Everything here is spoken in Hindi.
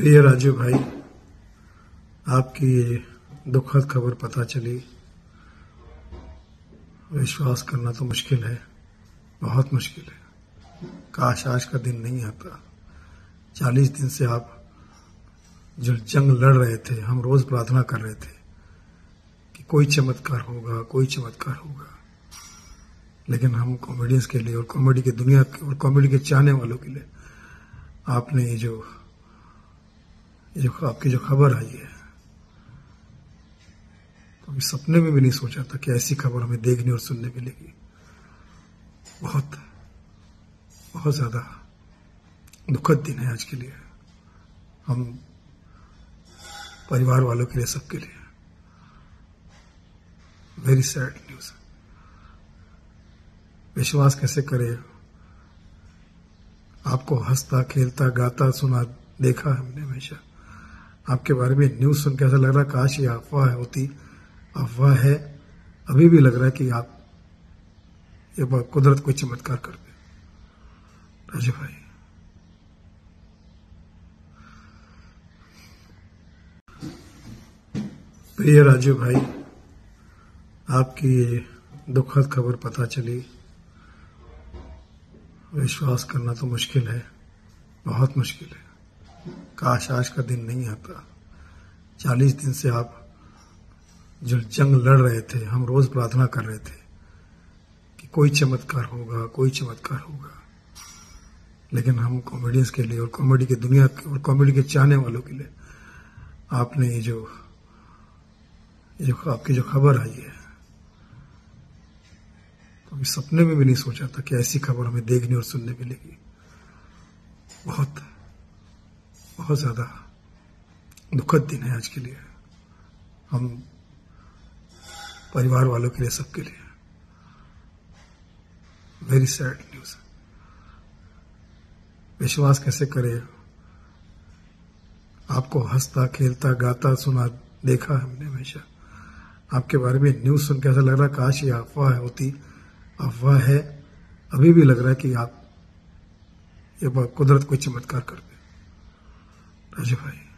प्रिय राजू भाई, आपकी ये दुखद खबर पता चली। विश्वास करना तो मुश्किल है, बहुत मुश्किल है। काश आज का दिन नहीं आता। 40 दिन से आप जो जंग लड़ रहे थे, हम रोज प्रार्थना कर रहे थे कि कोई चमत्कार होगा, कोई चमत्कार होगा। लेकिन हम कॉमेडियंस के लिए और कॉमेडी की दुनिया के और कॉमेडी के चाहने वालों के लिए आपने ये जो आपकी जो खबर आई है, कभी सपने में भी नहीं सोचा था कि ऐसी खबर हमें देखने और सुनने मिलेगी। बहुत बहुत ज़्यादा दुखद दिन है आज के लिए, हम परिवार वालों के लिए, सबके लिए। Very sad news. विश्वास कैसे करें? आपको हंसता खेलता गाता सुना देखा हमने हमेशा। आपके बारे में न्यूज़ सुन के ऐसा लग रहा काश ये अफवाह होती। अफवाह है, अभी भी लग रहा है कि आप ये कुदरत कोई चमत्कार कर दे। राजू भाई, प्रिय राजू भाई, आपकी ये दुखद खबर पता चली। विश्वास करना तो मुश्किल है, बहुत मुश्किल है। काश आज का दिन नहीं आता। 40 दिन से आप जो जंग लड़ रहे थे, हम रोज प्रार्थना कर रहे थे कि कोई चमत्कार होगा, कोई चमत्कार होगा। लेकिन हम कॉमेडियंस के लिए और कॉमेडी की दुनिया के और कॉमेडी के चाहने वालों के लिए आपने ये जो आपकी जो खबर आई है, कभी सपने में भी नहीं सोचा था कि ऐसी खबर हमें देखने और सुनने मिलेगी। बहुत बहुत ज़्यादा दुखद दिन है आज के लिए, हम परिवार वालों के लिए, सबके लिए। Very sad news. विश्वास कैसे करें? आपको हंसता खेलता गाता सुना देखा हमने हमेशा। आपके बारे में न्यूज़ सुन के ऐसा लग रहा काश ये अफवाह होती। अफवाह है, अभी भी लग रहा है कि आप ये कुदरत कोई चमत्कार कर दे। राजू भाई।